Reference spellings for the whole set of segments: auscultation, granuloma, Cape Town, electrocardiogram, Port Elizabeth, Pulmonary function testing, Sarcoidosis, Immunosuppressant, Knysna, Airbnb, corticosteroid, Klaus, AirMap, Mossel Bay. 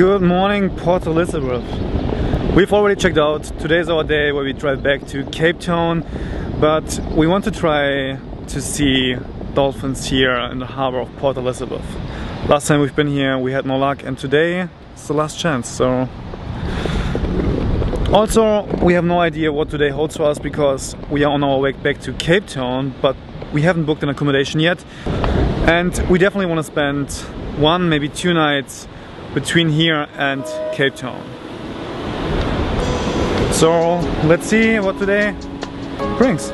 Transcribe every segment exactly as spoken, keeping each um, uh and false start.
Good morning, Port Elizabeth. We've already checked out. Today's our day where we drive back to Cape Town, but we want to try to see dolphins here in the harbor of Port Elizabeth. Last time we've been here we had no luck, and today it's the last chance. So also we have no idea what today holds for us because we are on our way back to Cape Town, but we haven't booked an accommodation yet, and we definitely want to spend one, maybe two nights between here and Cape Town. So let's see what today brings.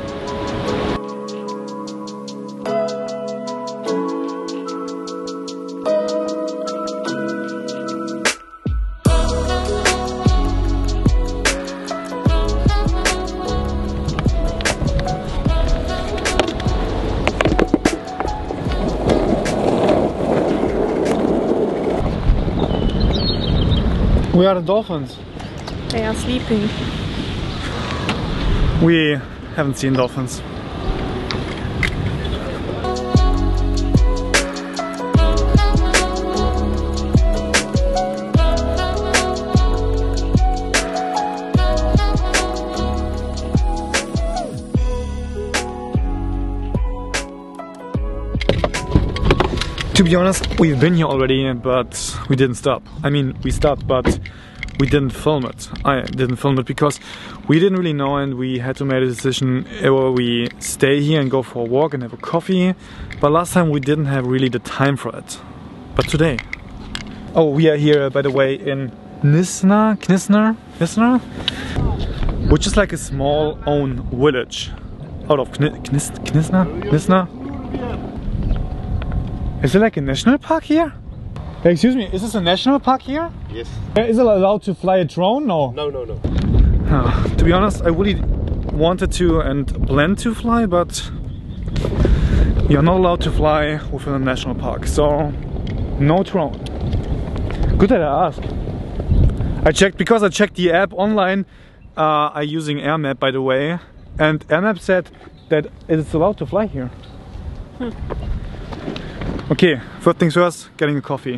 Where are the dolphins? They are sleeping. We haven't seen dolphins. To be honest, we've been here already, but we didn't stop. I mean, we stopped, but we didn't film it. I didn't film it because we didn't really know, and we had to make a decision whether we stay here and go for a walk and have a coffee. But last time we didn't have really the time for it. But today. Oh, we are here, by the way, in Knysna, Knysna, Knysna, which is like a small own village out of Kni Knis Knysna, Knysna. Is it like a national park here? Excuse me, is this a national park here? Yes. Is it allowed to fly a drone? No. No, no, no. Oh, to be honest, I really wanted to and planned to fly, but you're not allowed to fly within a national park, so no drone. Good that I asked. I checked, because I checked the app online, uh, I'm using AirMap, by the way, and AirMap said that it's allowed to fly here. Hmm. Okay, first things first, getting a coffee.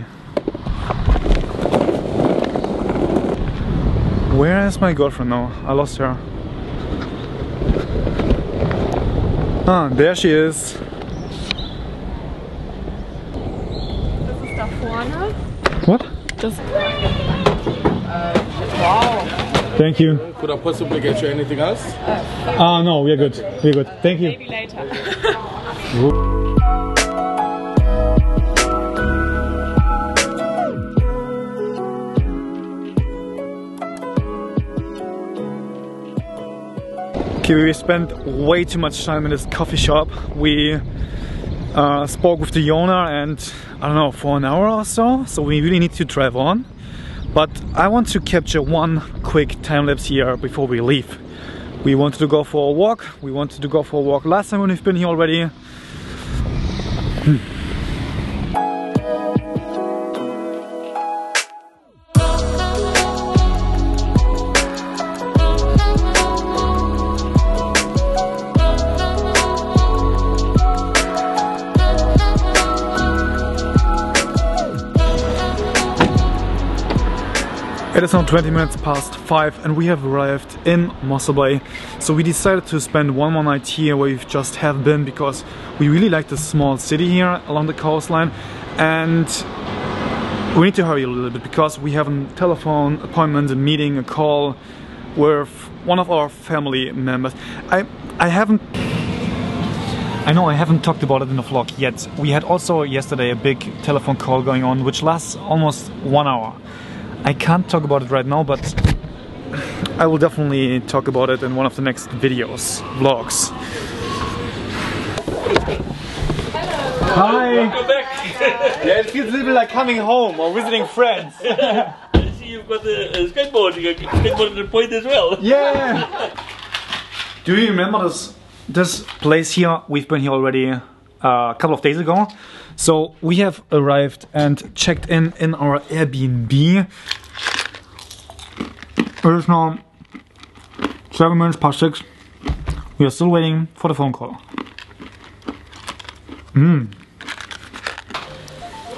Where is my girlfriend now? I lost her. Ah, there she is. Das ist da vorne. What? Das wow. Thank you. Could I possibly get you anything else? Ah, uh, no, we're good. We're good. Thank you. Maybe later. We spent way too much time in this coffee shop. We uh, spoke with the owner and I don't know, for an hour or so, so we really need to drive on. But I want to capture one quick time lapse here before we leave. We wanted to go for a walk. We wanted to go for a walk last time when we've been here already. Hmm. It is now twenty minutes past five and we have arrived in Mossel Bay. So we decided to spend one more night here where we've just have been, because we really like the small city here along the coastline, and we need to hurry a little bit because we have a telephone appointment, a meeting, a call with one of our family members. I, I haven't... I know I haven't talked about it in the vlog yet. We had also yesterday a big telephone call going on which lasts almost one hour. I can't talk about it right now, but I will definitely talk about it in one of the next videos, vlogs. Hello. Hi! Welcome back! Yeah, it feels a little bit like coming home or visiting friends. I see you've got a skateboard, you got a skateboard at the point as well. Yeah! Do you remember this, this place here? We've been here already uh, a couple of days ago. So we have arrived and checked in in our Airbnb. It is now seven minutes past six. We are still waiting for the phone call. Mm.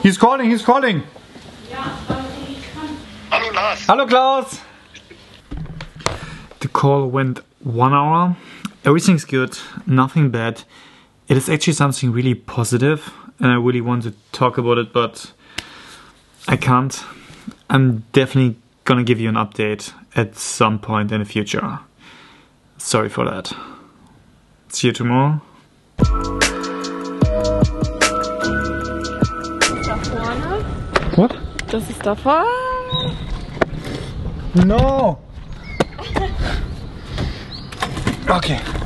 He's calling, he's calling! Klaus. Hello, Klaus. The call went one hour. Everything's good, nothing bad. It is actually something really positive, and I really want to talk about it, but I can't. I'm definitely gonna give you an update at some point in the future. Sorry for that. See you tomorrow. What? Das ist da vorne. No! Okay.